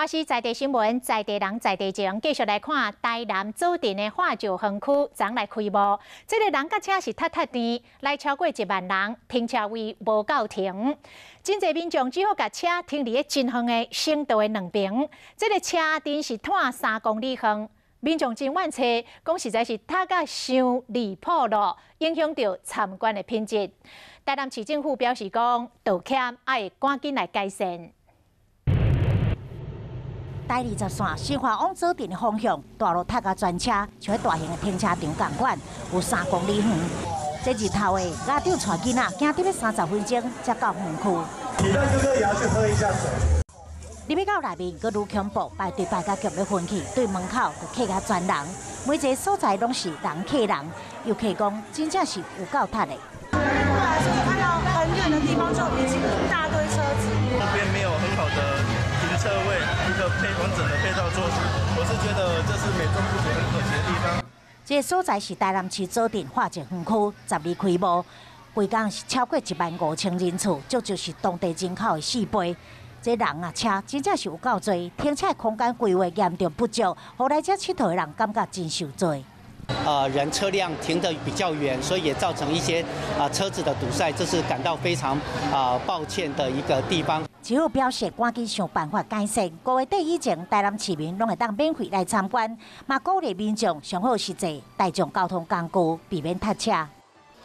我是在地新闻，在地人，在地情。继续来看台南左鎮的化石园区昨来开幕，这个人甲车是踢踢甜，来超过1万人，停车位无够停，真侪民众只好甲车停伫咧真远的省道的两边，这个车顶是拖3公里远。 民众真怨气，讲实在是太甲伤离谱咯，影响到参观的品质。台南市政府表示讲，道歉要赶紧来改善。台20线新化往左鎮的方向，大路太甲全车，像大型的停车场同款，有3公里远。这日头的家长带囡仔，行得要30分钟才到园区。你让哥哥也要去喝一下水。 入去到内面，佫愈恐怖，排队排到强要昏去，对门口就挤啊全人，每一个所在拢是人挤人，游客讲真正是有够堵的。对啊，就是看到很远的地方就已经一大堆车子，那边没有很好的停车位，一个完整的配套措施，我是觉得这是美中不足很可惜的地方。这个所在是台南市左鎮化石园区12开幕，规工是超过15000人次，这就是当地人口的4倍。 这人啊，车真正是有够多，停车空间规划严重不足，后来这佚佗的人感觉真受罪。人车辆停得比较远，所以也造成一些车子的堵塞，这是感到非常抱歉的一个地方。只有表示赶紧想办法改善，5月底以前台南市民拢会当免费来参观，嘛鼓励民众上好是坐大众交通工具，避免塞车。